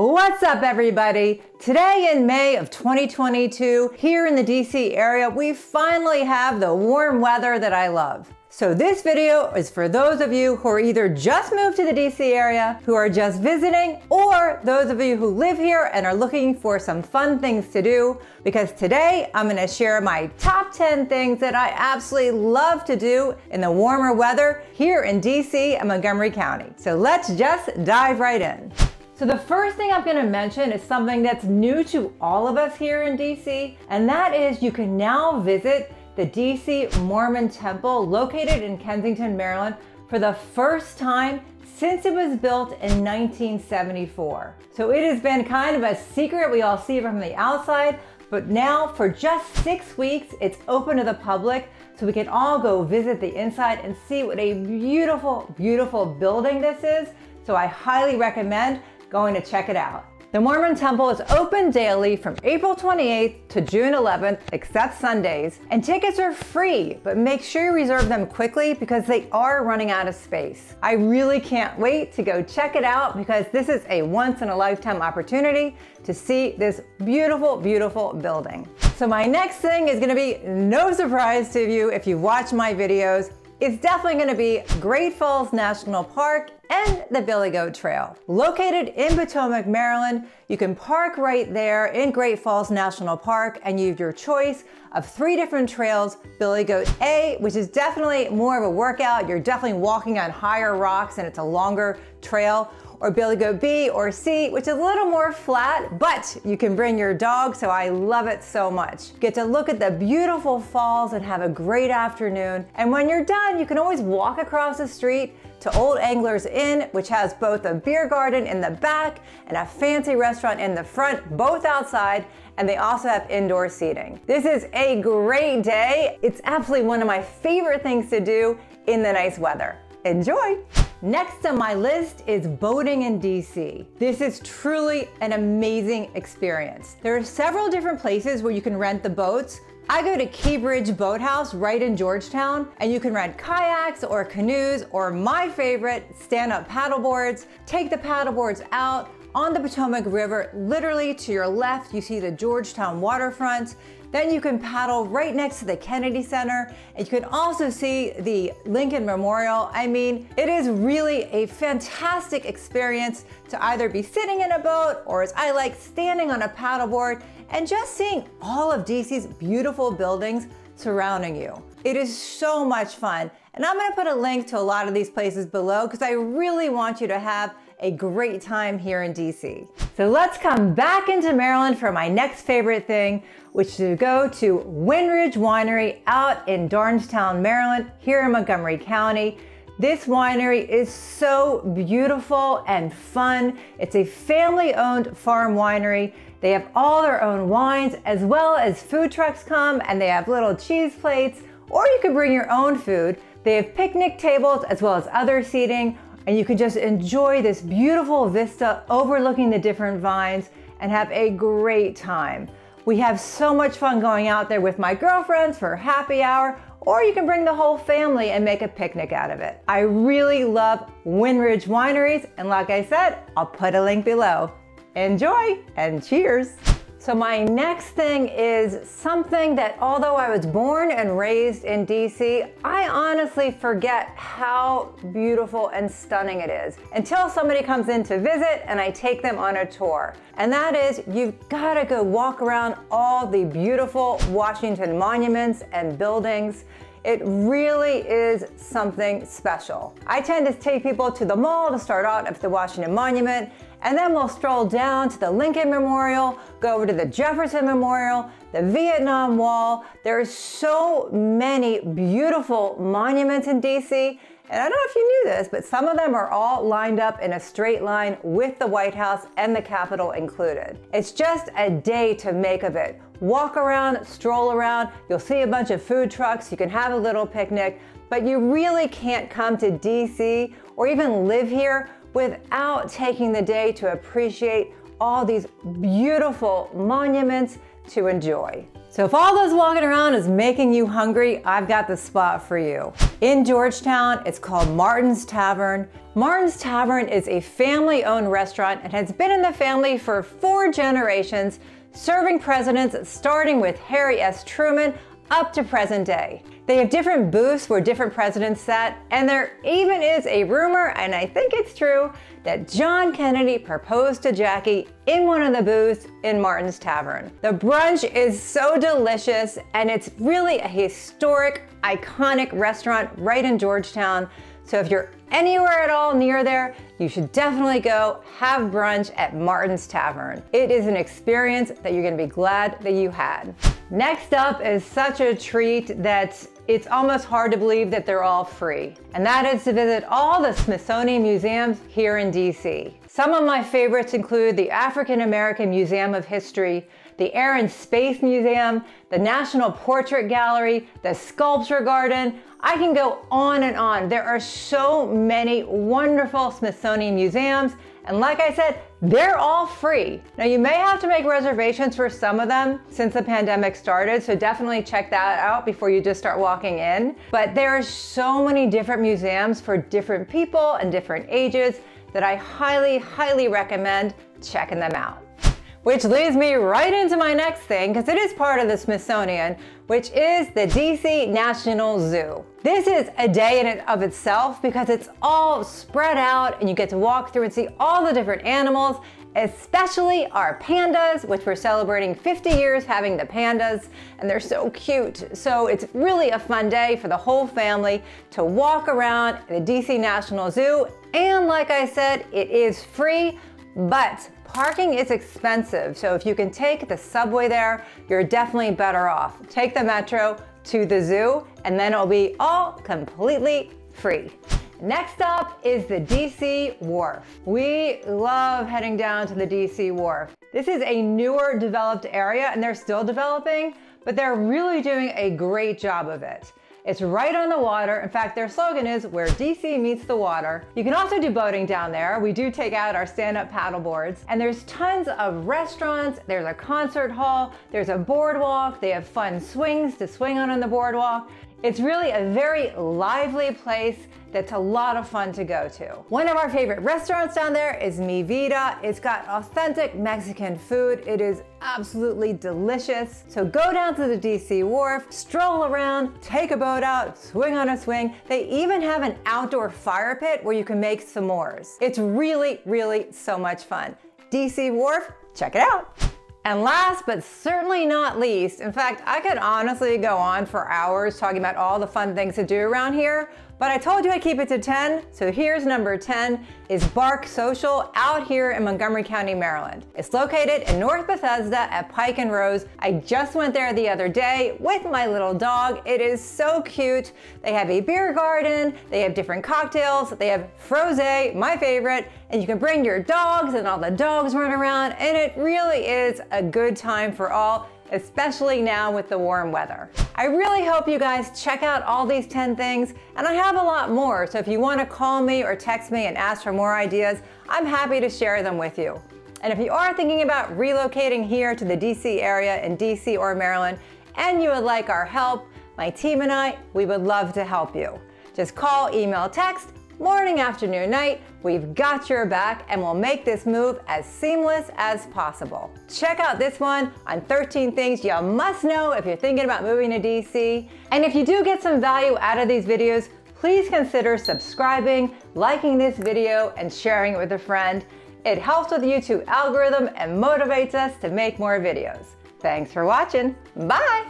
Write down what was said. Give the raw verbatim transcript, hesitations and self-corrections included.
What's up, everybody? Today in May of twenty twenty-two, here in the D C area, we finally have the warm weather that I love. So this video is for those of you who are either just moved to the D C area, who are just visiting, or those of you who live here and are looking for some fun things to do, because today I'm gonna share my top ten things that I absolutely love to do in the warmer weather here in D C and Montgomery County. So let's just dive right in. So the first thing I'm gonna mention is something that's new to all of us here in D C, and that is you can now visit the D C Mormon Temple, located in Kensington, Maryland, for the first time since it was built in nineteen seventy-four. So it has been kind of a secret, we all see it from the outside, but now for just six weeks, it's open to the public, so we can all go visit the inside and see what a beautiful, beautiful building this is. So I highly recommend going to check it out. The Mormon Temple is open daily from April twenty-eighth to June eleventh, except Sundays, and tickets are free, but make sure you reserve them quickly because they are running out of space. I really can't wait to go check it out because this is a once-in-a-lifetime opportunity to see this beautiful, beautiful building. So my next thing is gonna be no surprise to you if you've watched my videos. It's definitely gonna be Great Falls National Park and the Billy Goat Trail. Located in Potomac, Maryland, you can park right there in Great Falls National Park and you have your choice of three different trails. Billy Goat A, which is definitely more of a workout. You're definitely walking on higher rocks and it's a longer trail. Or Billy Goat B or C, which is a little more flat, but you can bring your dog, so I love it so much. You get to look at the beautiful falls and have a great afternoon. And when you're done, you can always walk across the street to Old Anglers Inn, which has both a beer garden in the back and a fancy restaurant in the front, both outside, and they also have indoor seating. This is a great day. It's absolutely one of my favorite things to do in the nice weather. Enjoy! Next on my list is boating in D C. This is truly an amazing experience. There are several different places where you can rent the boats. I go to Key Bridge Boathouse right in Georgetown, and you can rent kayaks or canoes or my favorite, stand-up paddleboards. Take the paddleboards out on the Potomac River, literally to your left, you see the Georgetown waterfront. Then you can paddle right next to the Kennedy Center, and you can also see the Lincoln Memorial. I mean, it is really a fantastic experience to either be sitting in a boat or, as I like, standing on a paddleboard and just seeing all of D C's beautiful buildings surrounding you. It is so much fun. And I'm gonna put a link to a lot of these places below because I really want you to have a great time here in D C. So let's come back into Maryland for my next favorite thing, which is to go to Windridge Winery out in Darnestown, Maryland, here in Montgomery County. This winery is so beautiful and fun. It's a family-owned farm winery. They have all their own wines, as well as food trucks come, and they have little cheese plates, or you could bring your own food. They have picnic tables as well as other seating, and you can just enjoy this beautiful vista overlooking the different vines and have a great time. We have so much fun going out there with my girlfriends for happy hour, or you can bring the whole family and make a picnic out of it. I really love Windridge Wineries, and like I said, I'll put a link below. Enjoy and cheers. So my next thing is something that, although I was born and raised in D C, I honestly forget how beautiful and stunning it is until somebody comes in to visit and I take them on a tour. And that is, you've gotta go walk around all the beautiful Washington monuments and buildings. It really is something special. I tend to take people to the mall to start out at the Washington Monument, and then we'll stroll down to the Lincoln Memorial, go over to the Jefferson Memorial, the Vietnam Wall. There are so many beautiful monuments in D C, and I don't know if you knew this, but some of them are all lined up in a straight line with the White House and the Capitol included. It's just a day to make of it. Walk around, stroll around, you'll see a bunch of food trucks, you can have a little picnic, but you really can't come to D C or even live here without taking the day to appreciate all these beautiful monuments to enjoy. So if all those walking around is making you hungry, I've got the spot for you. In Georgetown, it's called Martin's Tavern. Martin's Tavern is a family-owned restaurant and has been in the family for four generations, serving presidents starting with Harry S. Truman up to present day. They have different booths where different presidents sat, and there even is a rumor, and I think it's true, that John Kennedy proposed to Jackie in one of the booths in Martin's Tavern. The brunch is so delicious, and it's really a historic, iconic restaurant right in Georgetown. So if you're anywhere at all near there, you should definitely go have brunch at Martin's Tavern. It is an experience that you're gonna be glad that you had. Next up is such a treat that it's almost hard to believe that they're all free. And that is to visit all the Smithsonian museums here in D C. Some of my favorites include the African American Museum of History, the Air and Space Museum, the National Portrait Gallery, the Sculpture Garden. I can go on and on. There are so many wonderful Smithsonian museums, and like I said, they're all free. Now you may have to make reservations for some of them since the pandemic started, so definitely check that out before you just start walking in. But there are so many different museums for different people and different ages that I highly, highly recommend checking them out. Which leads me right into my next thing, because it is part of the Smithsonian, which is the D C National Zoo. This is a day in and of itself because it's all spread out and you get to walk through and see all the different animals, especially our pandas, which we're celebrating fifty years having the pandas, and they're so cute. So it's really a fun day for the whole family to walk around the D C National Zoo. And like I said, it is free, but parking is expensive, so if you can take the subway there, you're definitely better off. Take the metro to the zoo, and then it'll be all completely free. Next up is the D C Wharf. We love heading down to the D C Wharf. This is a newer developed area, and they're still developing, but they're really doing a great job of it. It's right on the water. In fact, their slogan is where D C meets the water. You can also do boating down there. We do take out our stand-up paddle boards. And there's tons of restaurants. There's a concert hall. There's a boardwalk. They have fun swings to swing on on the boardwalk. It's really a very lively place that's a lot of fun to go to. One of our favorite restaurants down there is Mi Vida. It's got authentic Mexican food. It is absolutely delicious. So go down to the D C Wharf, stroll around, take a boat out, swing on a swing. They even have an outdoor fire pit where you can make s'mores. It's really, really so much fun. D C Wharf, check it out. And last but certainly not least, in fact, I could honestly go on for hours talking about all the fun things to do around here, but I told you I'd keep it to ten, so here's number ten, is Bark Social out here in Montgomery County, Maryland. It's located in North Bethesda at Pike and Rose. I just went there the other day with my little dog. It is so cute. They have a beer garden, they have different cocktails, they have frosé, my favorite, and you can bring your dogs and all the dogs run around, and it really is a good time for all, especially now with the warm weather. I really hope you guys check out all these ten things, and I have a lot more, so if you want to call me or text me and ask for more ideas, I'm happy to share them with you. And if you are thinking about relocating here to the D C area in D C or Maryland, and you would like our help, my team and I, we would love to help you. Just call, email, text, morning, afternoon, night, we've got your back, and we'll make this move as seamless as possible. Check out this one on thirteen things you must know if you're thinking about moving to D C. And if you do get some value out of these videos, please consider subscribing, liking this video, and sharing it with a friend. It helps with the YouTube algorithm and motivates us to make more videos. Thanks for watching. Bye.